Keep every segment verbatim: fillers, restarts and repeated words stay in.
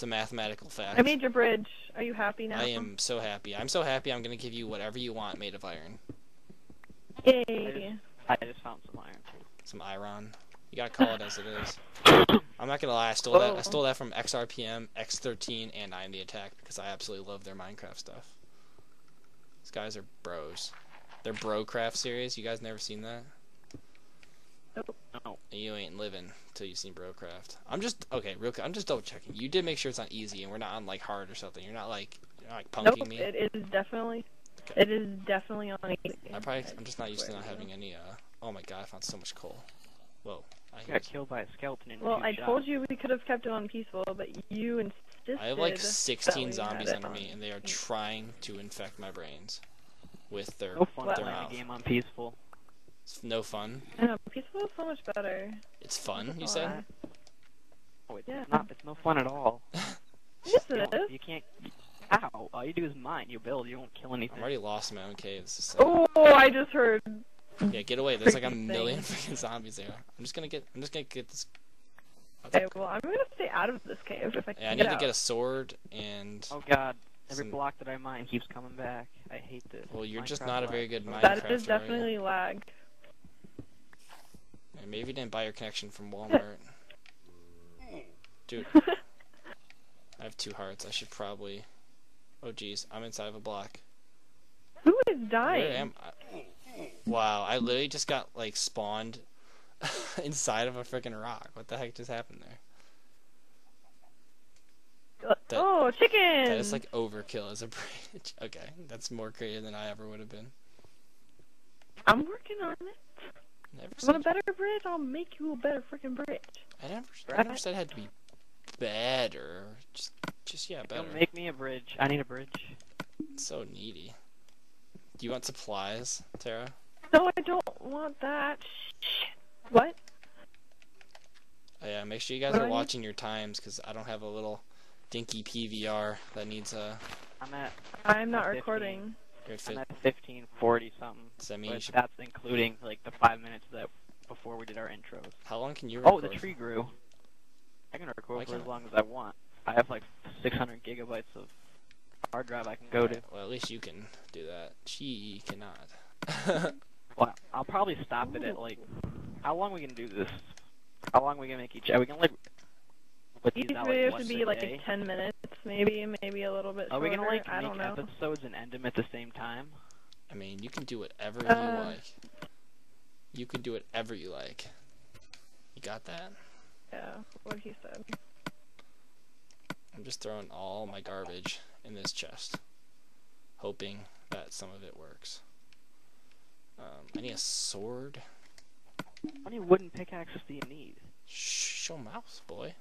It's a mathematical fact. I made your bridge. Are you happy now? I am so happy. I'm so happy I'm going to give you whatever you want made of iron. Yay. I just, I just found some iron. Some iron. You gotta call it as it is. I'm not gonna lie, I stole oh. that I stole that from X R P M, X thirteen, and I Am The Attack because I absolutely love their Minecraft stuff. These guys are bros. Their BroCraft series, you guys never seen that? Nope. No. You ain't living till you've seen BroCraft. I'm just okay, real quick, I'm just double checking. You did make sure it's not easy and we're not on like hard or something. You're not like you're not, like punking nope, me. It is definitely okay. It is definitely on easy. I probably I'm just not used to not having any uh oh my god, I found so much coal. Whoa. I got killed by a skeleton in Well, I shot. told you we could have kept it on peaceful, but you insisted. I have like sixteen zombies under me, and they are trying to infect my brains with their no fun with their mouth. Game on peaceful. It's no fun. No, peaceful is so much better. It's fun, it's you said? Oh, it's yeah. not. It's no fun at all. Yes, it is. You can't. Ow! All you do is mine. You build. You don't kill anything. I'm already lost in my own caves. Oh, I just heard. Yeah, get away. There's like a million freaking zombies there. I'm just gonna get. I'm just gonna get this. Okay, well, I'm gonna stay out of this cave if I can. Yeah, I need to get a sword and. Oh god, every some... block that I mine keeps coming back. I hate this. Well, you're Minecraft just not a very good Minecraft. That is definitely area. lag. And maybe you didn't buy your connection from Walmart. Dude, I have two hearts. I should probably. Oh jeez, I'm inside of a block. Who is dying? Where am I? Wow, I literally just got, like, spawned inside of a freaking rock. What the heck just happened there? That, oh, chicken! That is, like, overkill as a branch. Okay, that's more creative than I ever would have been. I'm working on it. Never said want a better bridge? I'll make you a better freaking bridge. I never, I never said it had to be better. Just, just yeah, better. Don't make me a bridge. I need a bridge. So needy. Do you want supplies, Tara? No, I don't want that. Shit. What? Oh, yeah, make sure you guys what are I watching need? your times, because I don't have a little dinky P V R that needs a... I'm at... I'm not recording. You're at I'm at fifteen forty something. Does that mean you should... That's including, like, the five minutes that before we did our intros. How long can you record? Oh, the tree grew. I can record Why for as long I... as I want. I have, like, six hundred gigabytes of... hard drive I can go right. to. Well, at least you can do that. She cannot. Well, I'll probably stop it at like. How long we can do this? How long we can make each? Are we gonna like? These videos should be like day? ten minutes, maybe, maybe a little bit. Are shorter? we gonna like I make don't know. episodes and end them at the same time? I mean, you can do whatever uh, you like. You can do whatever you like. You got that? Yeah, what he said. I'm just throwing all my garbage in this chest, hoping that some of it works. Um, I need a sword. How many wooden pickaxes do you need? Shh, show mouth, boy.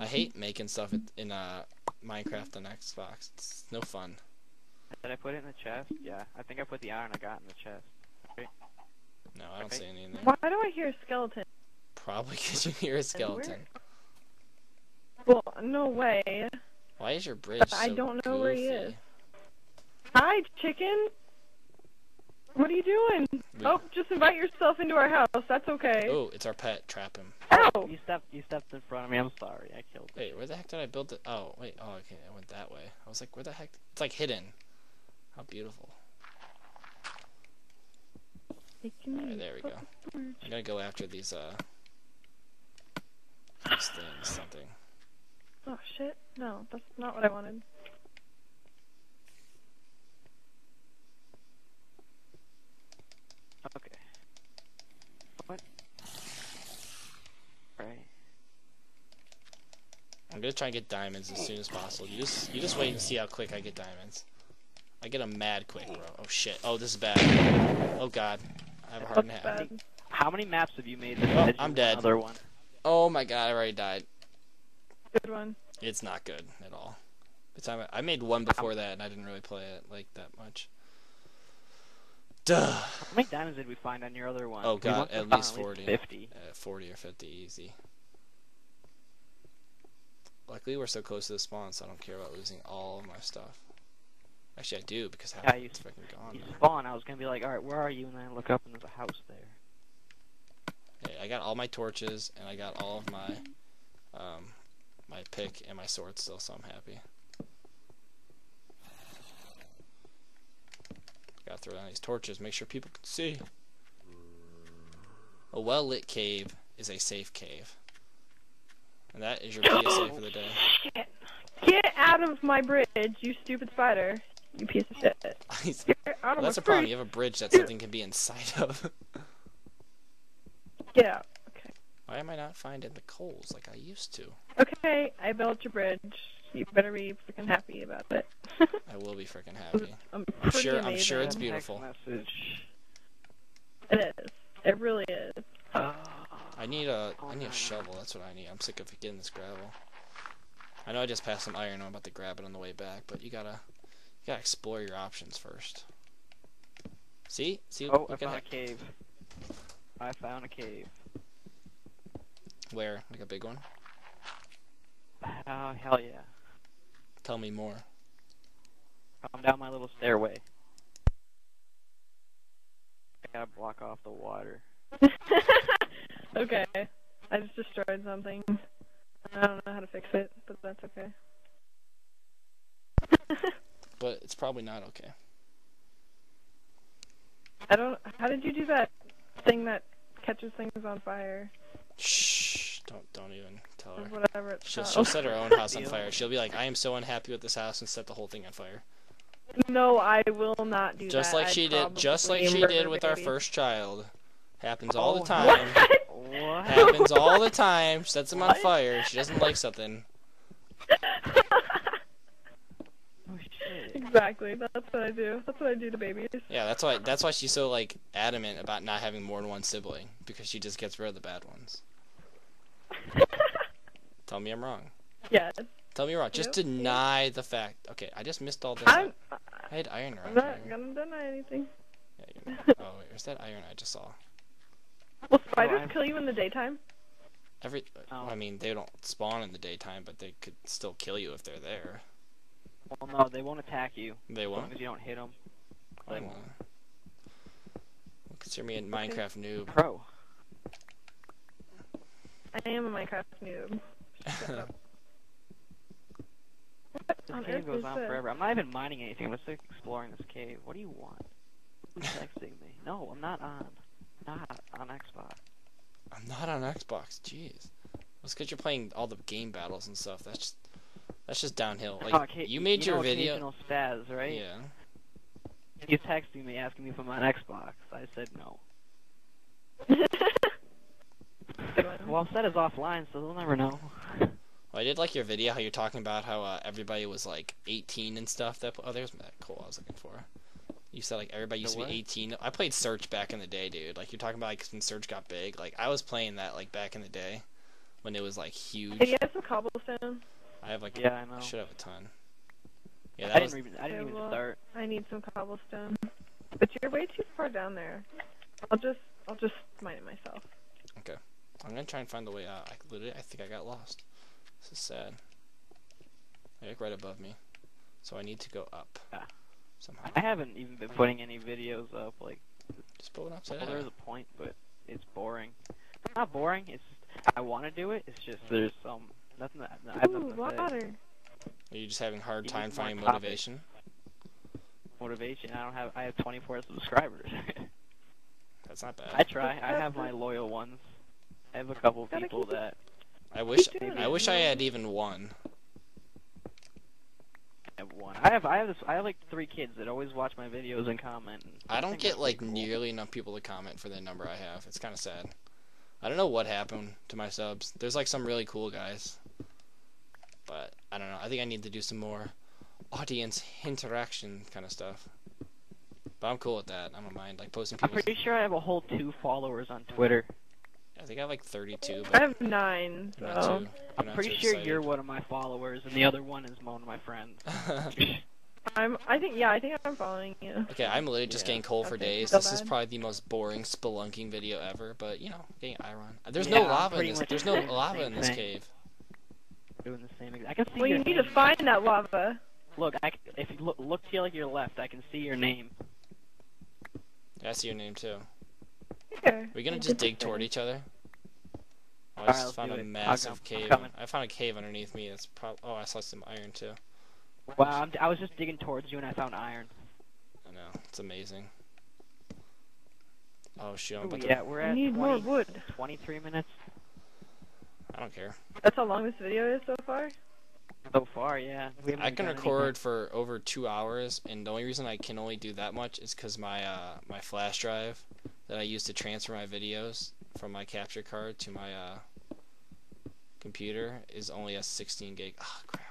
I hate making stuff in uh, Minecraft and Xbox. It's no fun. Did I put it in the chest? Yeah, I think I put the iron I got in the chest. Right. No, I don't right. see anything. Why do I hear a skeleton? Probably because you hear a skeleton. Well, no way. Why is your bridge so I don't know goofy? where he is. Hi, chicken. What are you doing? We... Oh, just invite yourself into our house. That's okay. Oh, it's our pet. Trap him. Ow! You stepped, you stepped in front of me. I'm sorry. I killed him. Wait, where the heck did I build it? Oh, wait. Oh, okay. I went that way. I was like, where the heck? It's like hidden. How beautiful. Alright, there we go. I'm gonna go after these, uh... these things, something. Oh shit, no, that's not what I wanted. Okay. What? Right. I'm gonna try and get diamonds as soon as possible. You just, you just wait and see how quick I get diamonds. I get them mad quick, bro. Oh shit, oh this is bad. Oh god, I have a hard nap. How many maps have you made? Oh, I'm dead. Another one. Oh my god, I already died. Good one. It's not good at all. The time I, I made one before that, and I didn't really play it like that much. Duh. How many diamonds did we find on your other one? Oh god, at least forty. Fifty. Uh, forty or fifty, easy. Luckily, we're so close to the spawn, so I don't care about losing all of my stuff. Actually, I do because half yeah, you, it's freaking gone. You spawn. I was gonna be like, all right, where are you? And then I look up, and there's a house there. Okay, I got all my torches, and I got all of my um, my pick and my sword still, so I'm happy. Gotta throw down these torches, make sure people can see. A well-lit cave is a safe cave. And that is your P S A for the day. Shit. Get out of my bridge, you stupid spider. You piece of shit. Well, that's a problem, you have a bridge that something can be inside of. Get out. Okay. Why am I not finding the coals like I used to? Okay, I built your bridge. You better be freaking happy about it. I will be freaking happy. I'm, I'm sure. I'm sure it's beautiful. It is. It really is. Uh, I need a. I need a shovel. That's what I need. I'm sick of getting this gravel. I know I just passed some iron. I'm about to grab it on the way back. But you gotta, you gotta explore your options first. See? See? Oh, I found a cave. I found a cave. Where? Like a big one? Oh, hell yeah. Tell me more. Come down my little stairway. I gotta block off the water. Okay. I just destroyed something. I don't know how to fix it, but that's okay. But it's probably not okay. I don't... How did you do that thing that catches things on fire? Shh. Don't, don't even tell her. Whatever it's she'll, she'll set her own house on fire. She'll be like, I am so unhappy with this house, and set the whole thing on fire. No, I will not do just that. Like she did, just like she did with baby. Our first child. Happens all oh, the time. What? What? Happens all the time. She sets them on fire. She doesn't like something. Oh, shit. Exactly. That's what I do. That's what I do to babies. Yeah, that's why That's why she's so like adamant about not having more than one sibling. Because she just gets rid of the bad ones. Tell me I'm wrong. Yeah. Tell me you're wrong. Just deny the fact. Okay, I just missed all this. I'm, I had iron around. I'm not here. Gonna deny anything. Yeah, you're not. Oh, wait, where's that iron I just saw? Will spiders oh, kill you in the daytime? Every. Oh. I mean, they don't spawn in the daytime, but they could still kill you if they're there. Well, no, they won't attack you. They won't? As long as you don't hit them. I won't. Well, consider me a Minecraft noob. Pro. I am a Minecraft noob. Shut up. What this on cave goes on it? Forever. I'm not even mining anything. I'm just like, exploring this cave. What do you want? Who's texting me? No, I'm not on. I'm not on Xbox. I'm not on Xbox. Jeez. That's because you're playing all the game battles and stuff. That's just, that's just downhill. Like oh, you made you your know, video. Occasional spaz, right? Yeah. He's texting me asking me if I'm on Xbox. I said no. Well, Seth is offline, so they'll never know. Well, I did like your video, how you're talking about how uh, everybody was like eighteen and stuff. That oh, there's that coal I was looking for. You said like everybody used the to what? be eighteen. I played Search back in the day, dude. Like you're talking about like when Search got big. Like I was playing that like back in the day when it was like huge. Hey, you have some cobblestone? I have like yeah, I know. I should have a ton. Yeah, that I was. Didn't even, I didn't okay, even well, start. I need some cobblestone, but you're way too far down there. I'll just I'll just mine it myself. Okay. I'm gonna try and find the way out. I literally, I think I got lost. This is sad. They're like right above me, so I need to go up yeah. somehow. I haven't even been putting any videos up. Like, just put it upside down. Well, there's a point, but it's boring. It's not boring. It's just, I want to do it. It's just there's some nothing. That, no, I have nothing Ooh, water. To Are you just having a hard you time finding motivation? Motivation. I don't have. I have twenty-four subscribers. That's not bad. I try. I have my loyal ones. I have a couple of people that I wish I wish I had even one. I have one. I have I have this I have like three kids that always watch my videos and comment. I don't get like nearly enough people to comment for the number I have. It's kind of sad. I don't know what happened to my subs. There's like some really cool guys, but I don't know. I think I need to do some more audience interaction kind of stuff. But I'm cool with that. I don't mind like posting people. I'm pretty sure I have a whole two followers on Twitter. I think I have like thirty-two. But I have nine. So. Not too, I'm not pretty sure excited. You're one of my followers, and the other one is one of my friends. I'm. I think. Yeah. I think I'm following you. Okay. I'm literally just yeah. getting coal for days. So this is probably the most boring spelunking video ever. But you know, getting iron. There's yeah, no lava in this. There's no lava in this thing. cave. Doing the same. I can see well, you need name. to find that lava. Look, I can, if you look, look to your left, I can see your name. Yeah, I see your name too. Are we gonna just dig toward each other? I just found a massive cave. I found a cave underneath me. It's probably. Oh, I saw some iron too. Wow, I'm, I was just digging towards you and I found iron. I know, it's amazing. Oh shoot! I'm about Ooh, yeah, to... we're at we need twenty, more wood. twenty-three minutes. I don't care. That's how long this video is so far. So far, yeah. I can record anything for over two hours, and the only reason I can only do that much is because my uh, my flash drive that I use to transfer my videos from my capture card to my uh, computer is only a sixteen gig. Oh crap.